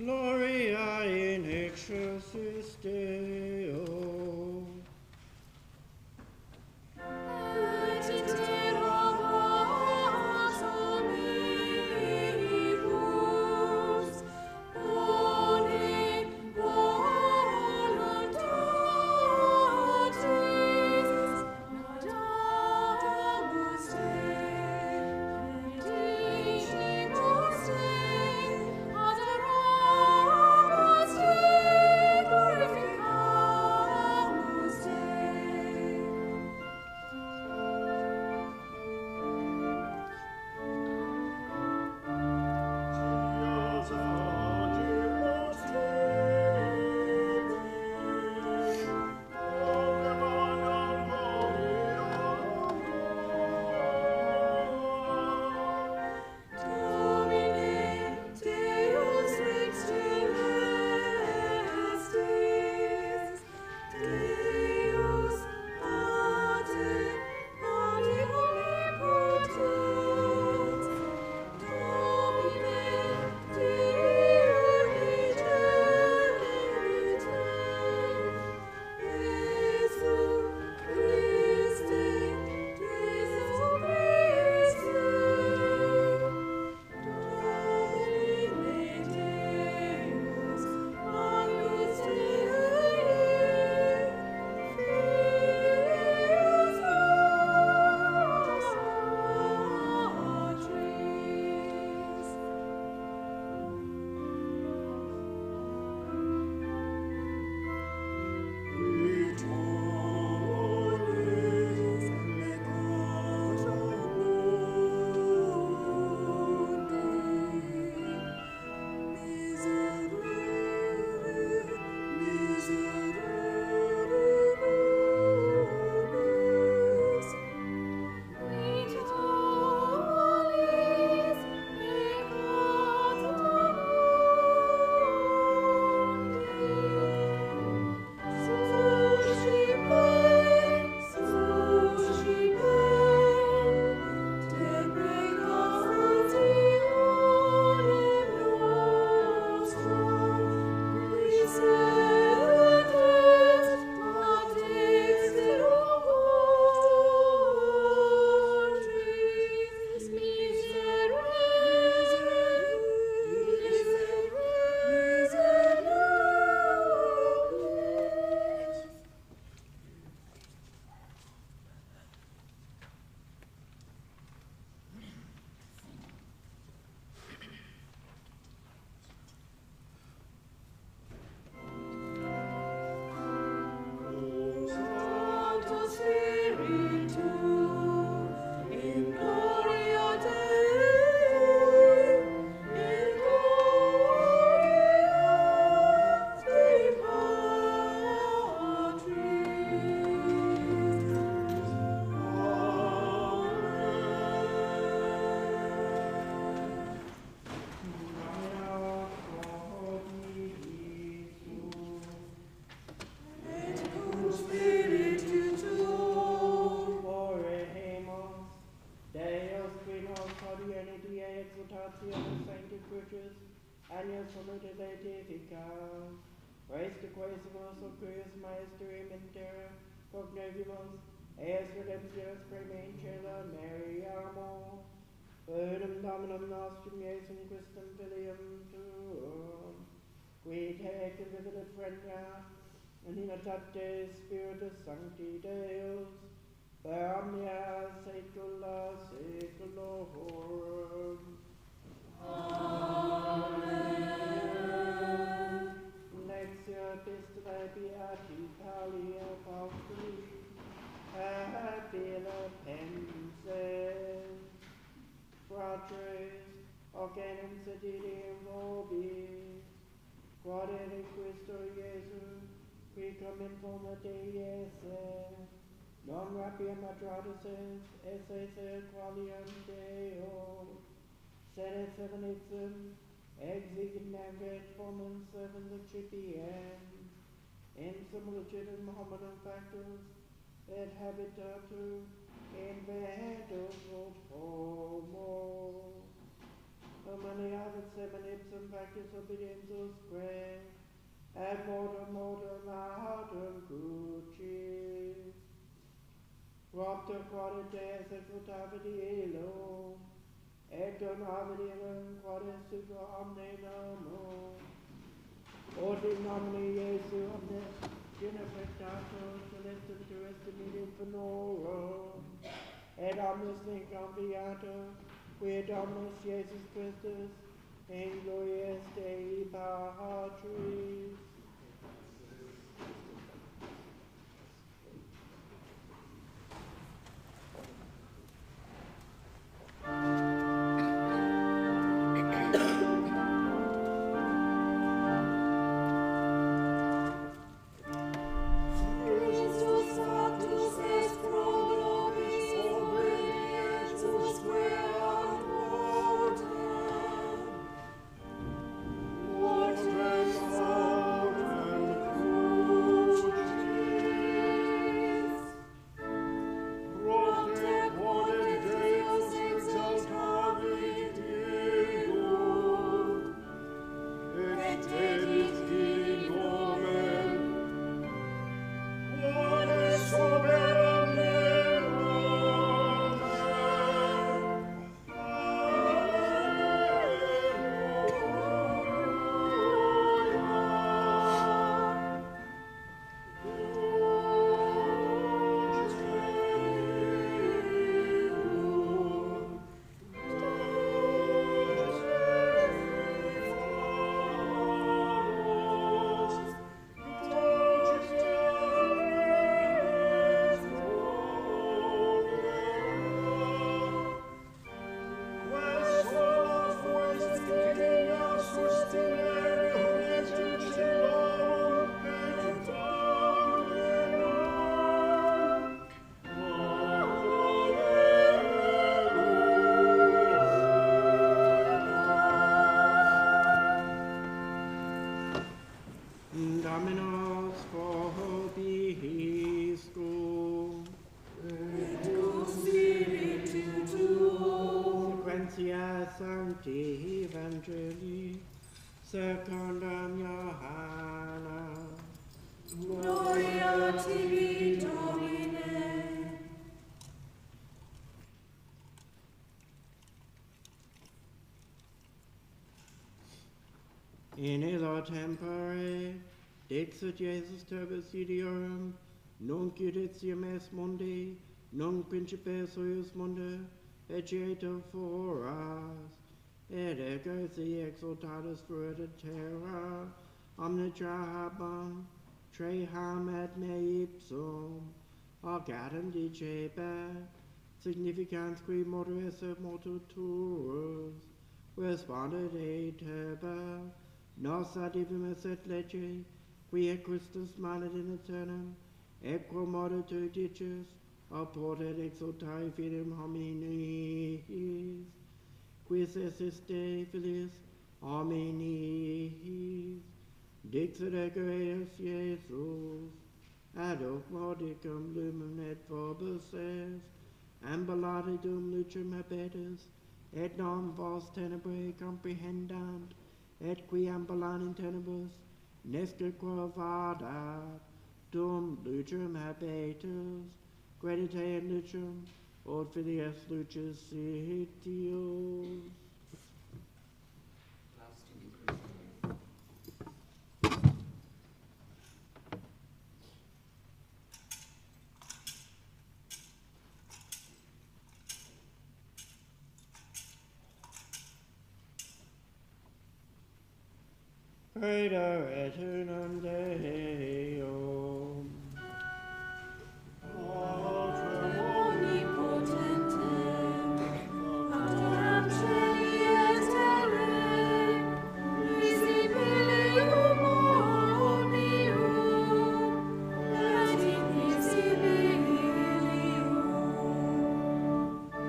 Gloria in excelsis Deo. so many other seminism practice obedience of prayer, and modern modern Gucci. Propter qualitas et votavidi elo, et donavidi elam qualis super omne nomo, ordi nomini Jesu omne genuflectato, celestum terestimidim penoro, et omnes inconviato, quia Dominus Jesus Christus, in glorias Dei patris. In illo tempore, dixit Jesus turbis idiorum, nunc judicium est mundi, nunc principes suius mundi, ejecto foras, et ego si exaltatus fuerit ad terra, omne habam, traham ad me ipsum, orgatum dicebet, significans qui moderis et multituros, respondet etebet, Nos adivimus et lege, quia Christus manat in eternum, et quo modo tu dices, apportet exultae filium hominis, quis esis Dei filius hominis, dixit ego eos Iesus, ad hoc modicum lumen et vobis est, ambularidum lucem habetus, et non vos tenebrae comprehendant, et qui ambulant in tenebris, nesque quo vadat, dum lucem habetus, credite in lucem, od fili est lucis itius. Credo et unum Deum. Ultra omnipotentem, ad hoc celiis terrae, visibilium omnium, et invisibilium,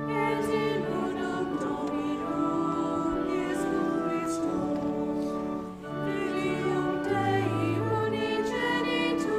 et in unum Dominum Iesum Christum, Deum Dei Unigenitus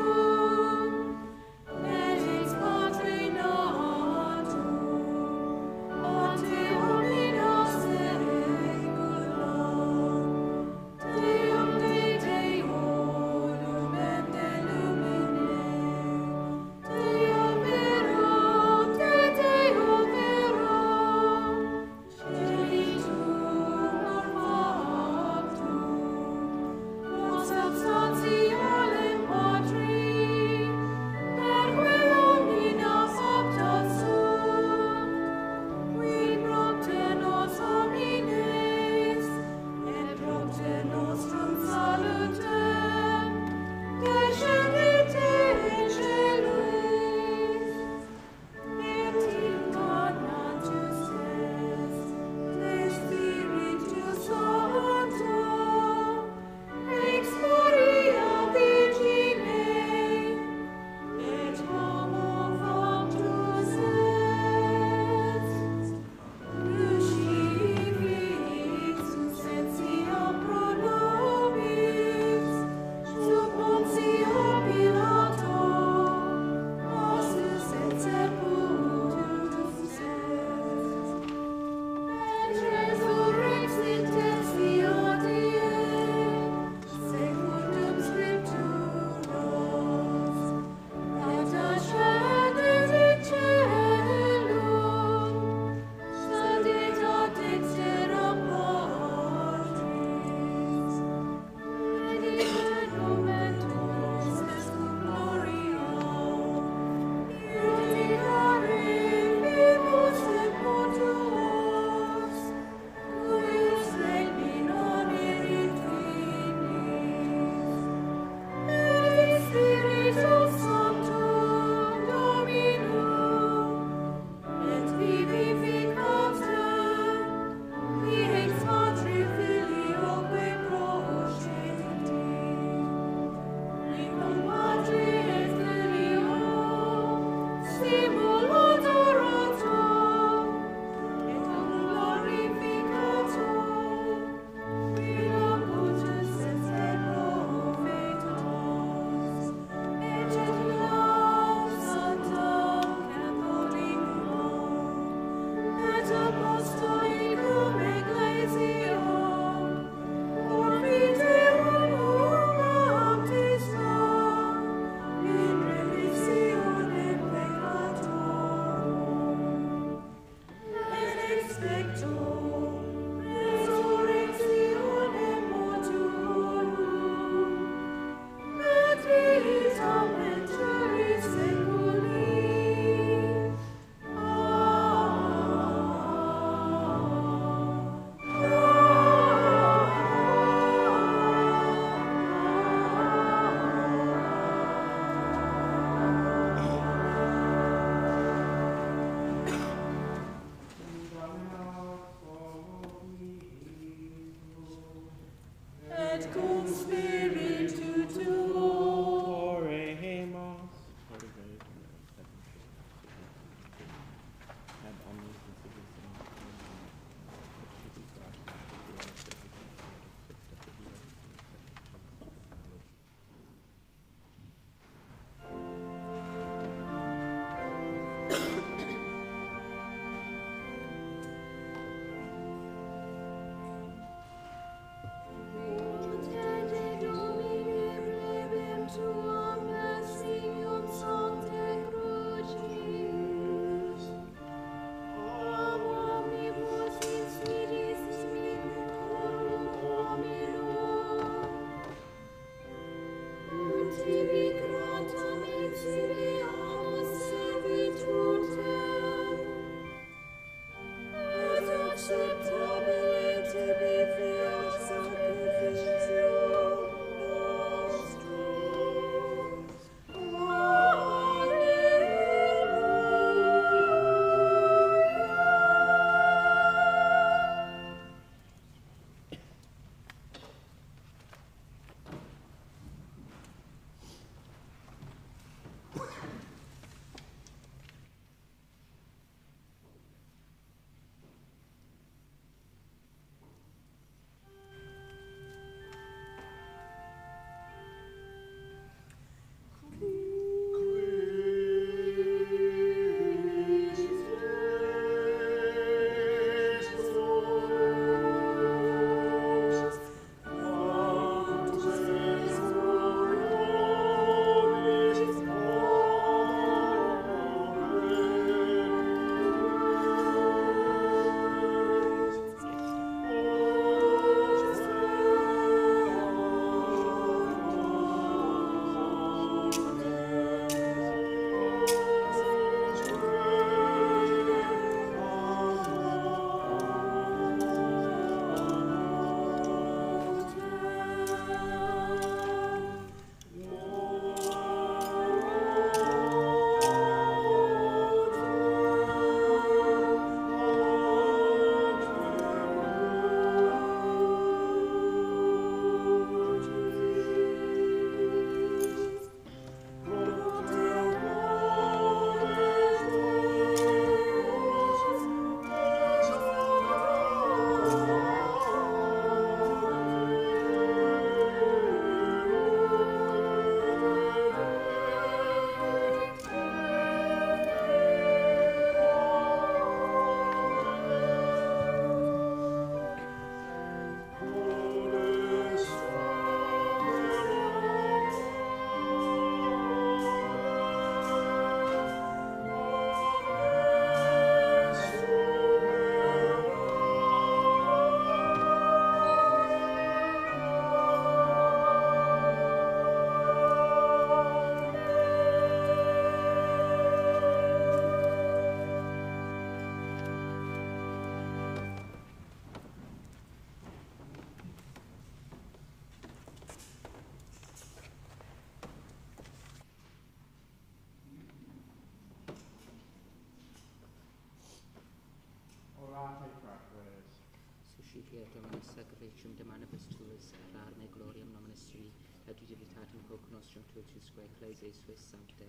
Sacratium de manibus tuus, clarme gloriam nominis tui, et utilitatum hoc nostrum tuusque clase suis sancte.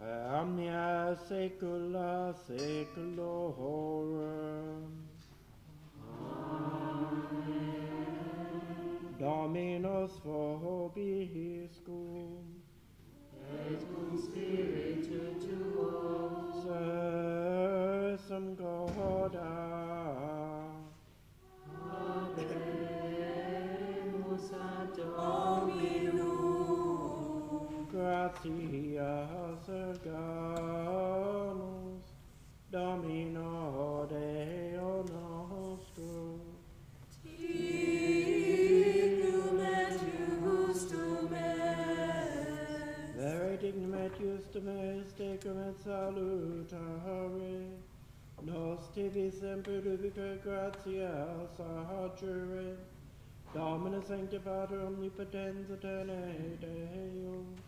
Omnia saecula saeculorum. Dominus vobiscum, et cum spiritu tuo, sursum Goda, habemus ad Dominum, gratias ergamus, Domino Deo nostrum. Justumes tecum et salutare, nos tibi semper dubica gratias adjure, Domine sanctificator omnipotens aeterne Deus,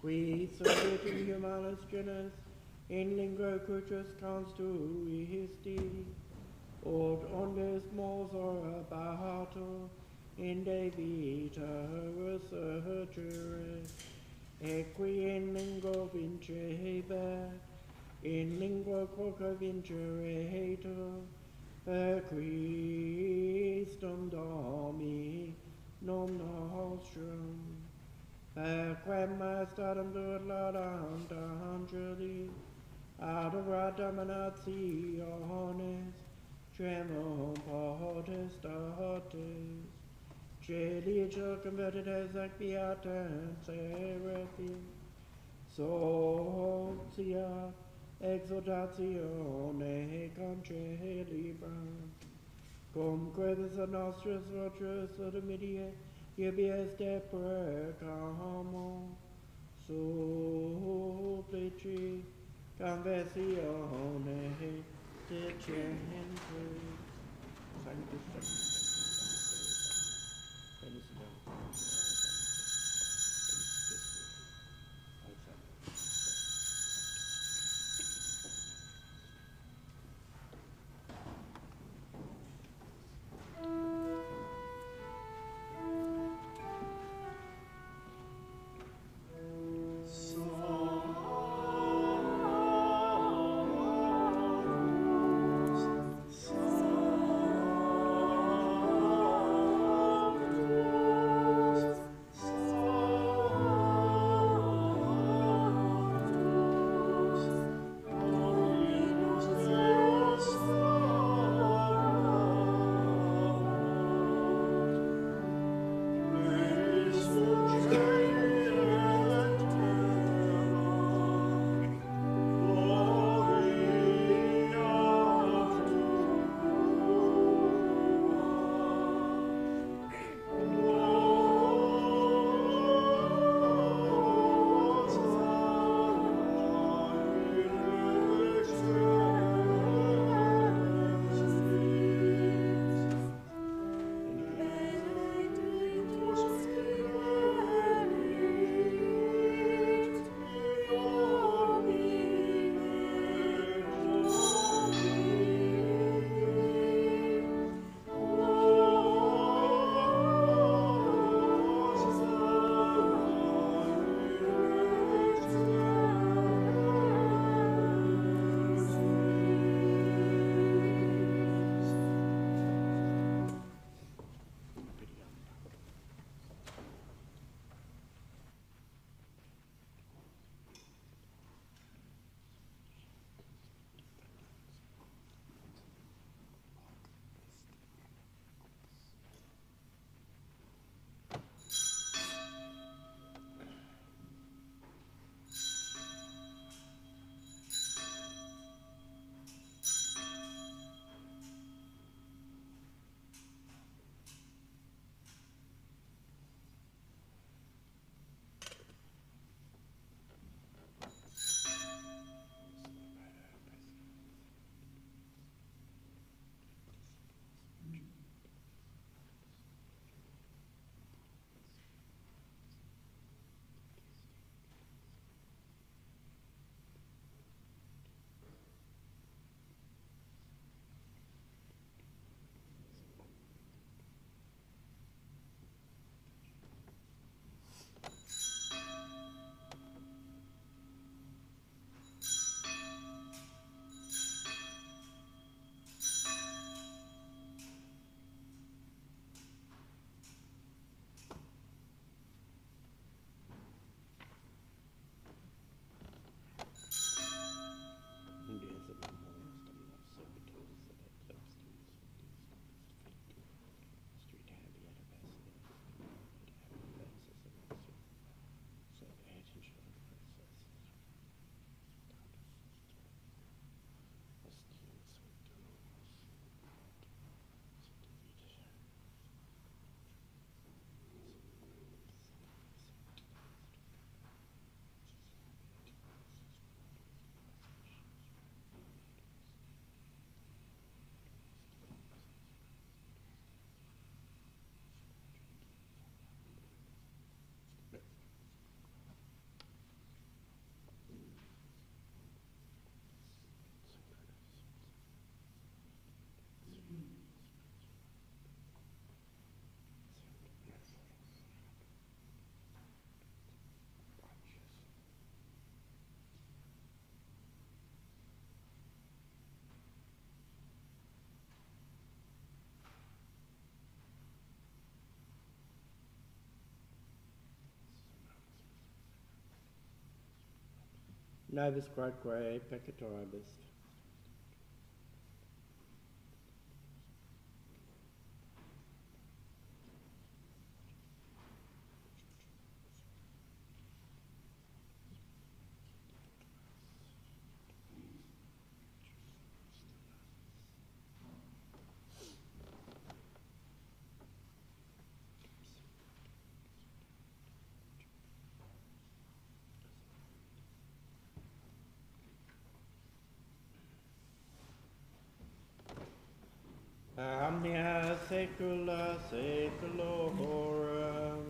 qui solitum humanis genus in lingua crucis constituisti, ut omnes mors orabatur in de vita resurgere, et qui in lingua vincebat, in lingua quoque vinceretur, per Christum Domini nostrum, per quem majestatem tuam laudanda angeli, adorat dominationes, tremor potestates, celi circumventites ac beatans seraphim, sortia exaltatione concelebant, cum credes ad nostris voces admitie, iubies te precamo, supplici conversione decentis. Sanctus. Novus quodque peccatoribus. Omnia saecula saeculorum.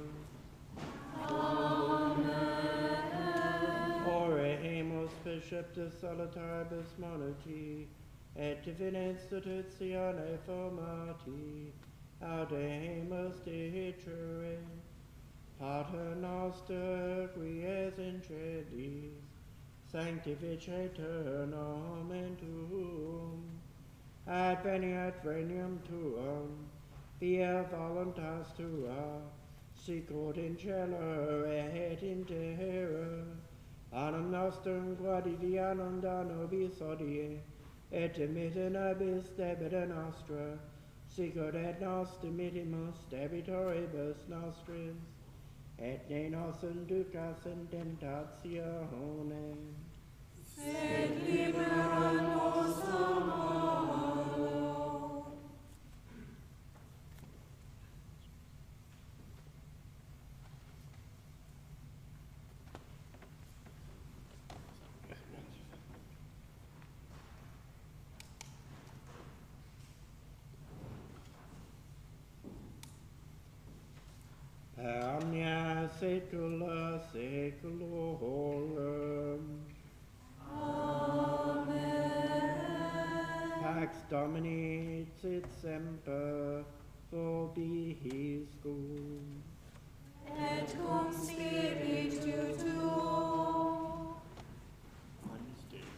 Amen. Oremus Bishoptus solitaribus moniti, et divina institutione formati, audemus dicere, Pater noster qui es in cedis, sanctificetur nomen tuum. Ad veniat regnum tuum, via voluntas tua, sicut in cielo et in terra. Annum nostrum quotidianum da nobis hodie, et dimitte nobis debita nostra, sicut et nos dimittimus debitoribus nostris, et ne nos inducas in tentatione. Sed libera nos da malo. Omnia saecula saeculorum. Amen. Pax Domini sit semper vobiscum. Et cum spiritu tuo. Wednesday.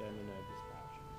Domino dispatches.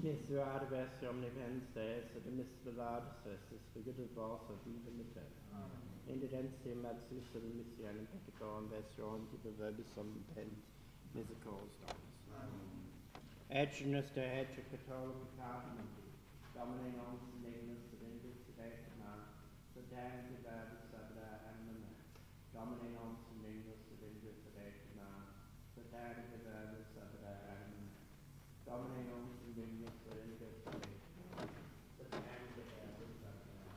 Miserabes omnipens Deus, et miserabes es spiritus vos ad infinite. Indidentia absusum missionem peccatorem vestrorum tibi verbis omnipens misericordias Dominus. Et genus de et peccatorem peccatum, Domine nos indignus ad indicidet nos, sedem verbis ad amnum. Domine nos indignus ad indicidet nos, sedem verbis ad amnum. Domine nos indignus ad indicidet nos, sedem verbis ad amnum.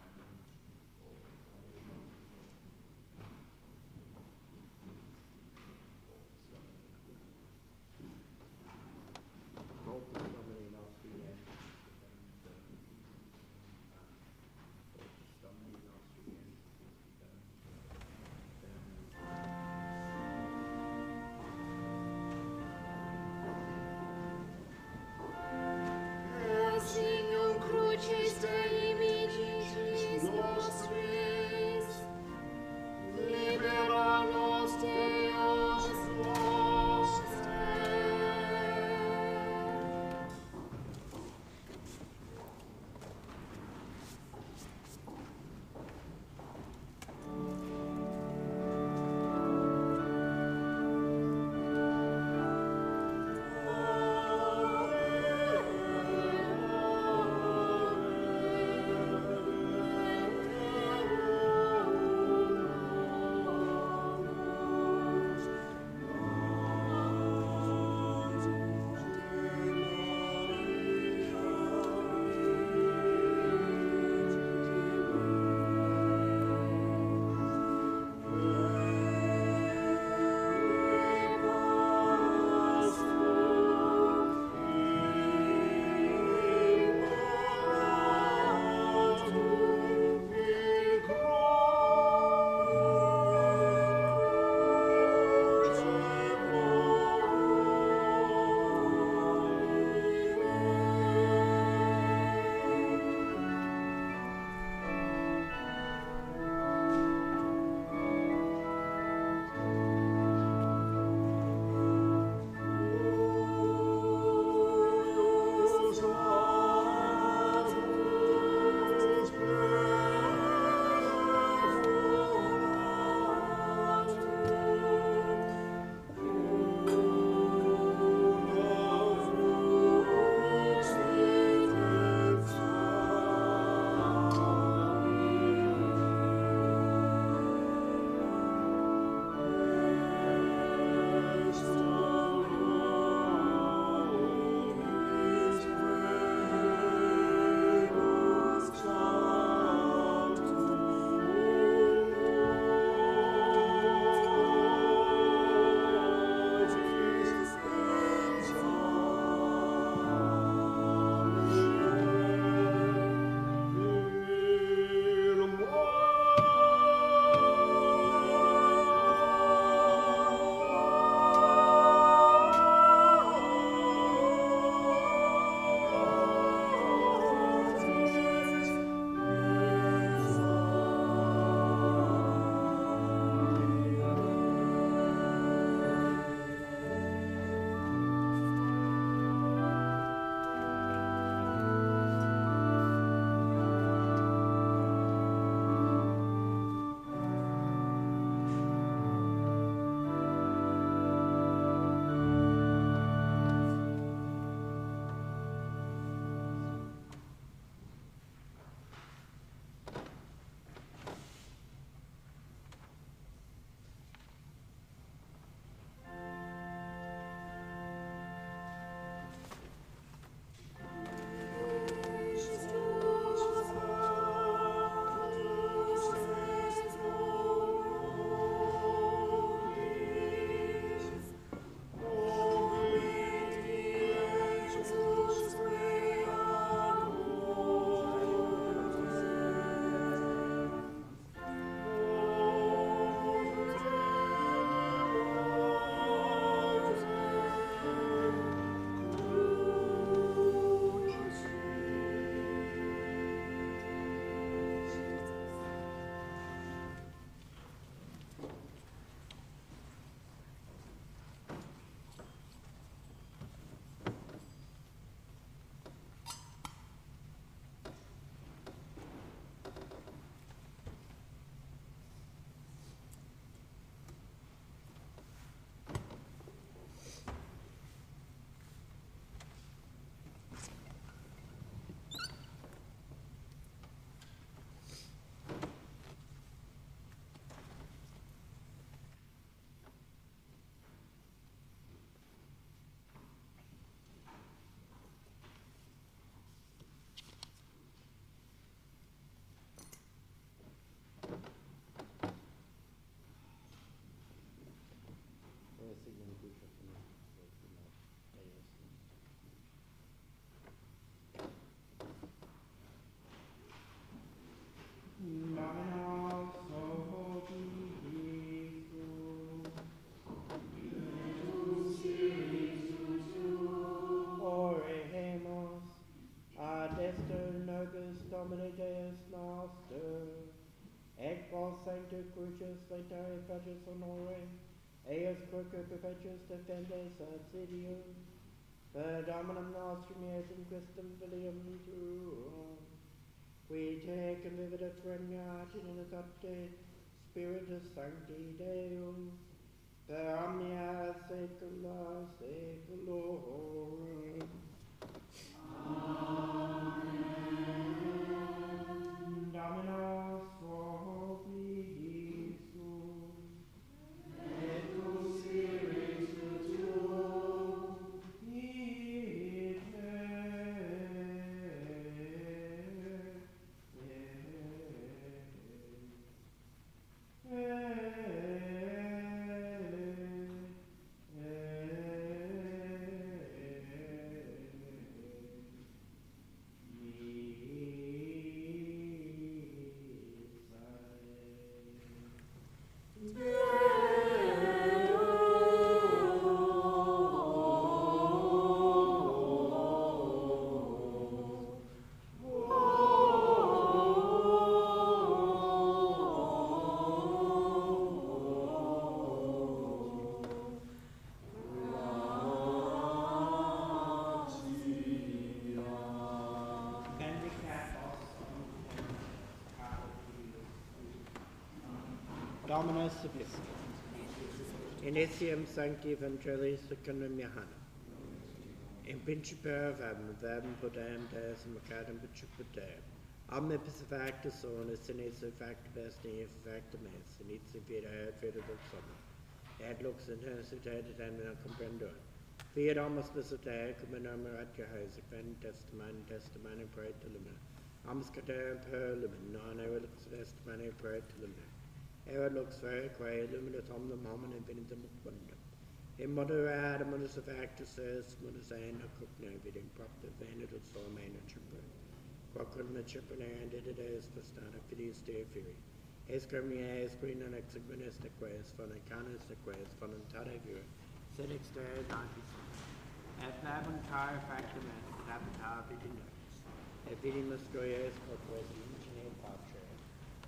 sanctus crucius, laetare pacis honore, eos quoque perpetuus defendes ad sedium, per dominum nostrum Iesum Christum filium tuum, qui te convivitus regnat in unitate Spiritus Sancti Deum, per omnia saecula saeculorum. Amen. Dominus vobiscum, et tu spiritu tuo, in me. Dominus vobiscum. Initium sancti Evangelii secundum Johannem. In principio verbum Deum deusum ecclesiam principio Deum. Omnibus factus onus, initium factum est, nihil factum est, initium vita et vita dum summum. Et lux intensitatis animal comprendor. Fiat omnes visitae, cum in nomine et Jehovah, sequent testimonium pro et lumina. Omnes caterum per lumina, non lux testimonium pro et lumina. Eo lux verique illuminus omnem hominem viditum ut quondam. Immoderare munus factus est, munus aena cogno vidim propter venit ut solem aena cipro. Quocum et cipronae didit eis postata fideis Dei fieri. Eis cremine eis quinam exigunis neques, fornicanus neques, fornantare vira, sed ex Dei natis. Et verbum tare factum est, et habitare vidi nobis. Et vidi mustroies corpores imagine patria.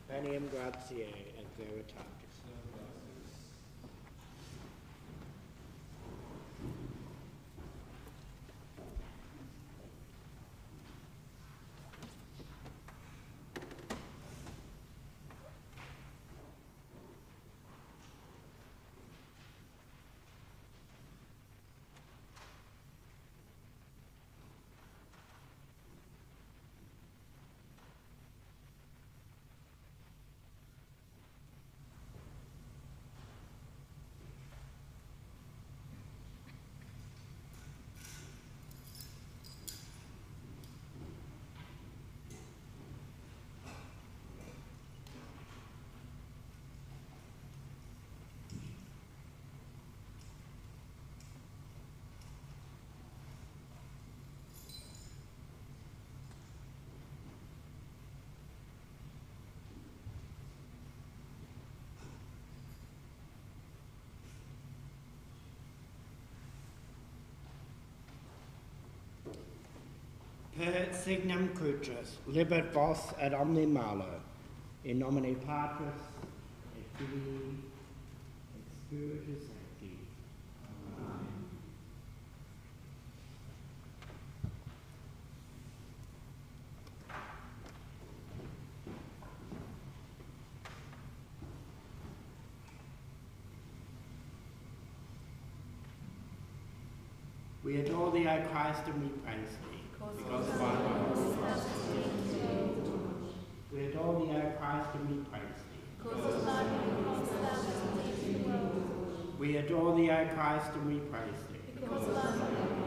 Veniam gratiae et veritatis. Per signum crucis, libet vos ad omni malo, in nomine Patris, et Filii, et Spiritus Sancti. Amen. We adore thee, O Christ, and we praise thee. Because of our Lord. We adore thee, O Christ, and we praise thee. Because of our Lord. We adore thee, O Christ, and we praise thee. Because of our Lord.